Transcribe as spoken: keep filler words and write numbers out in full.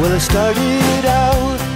Well, I started out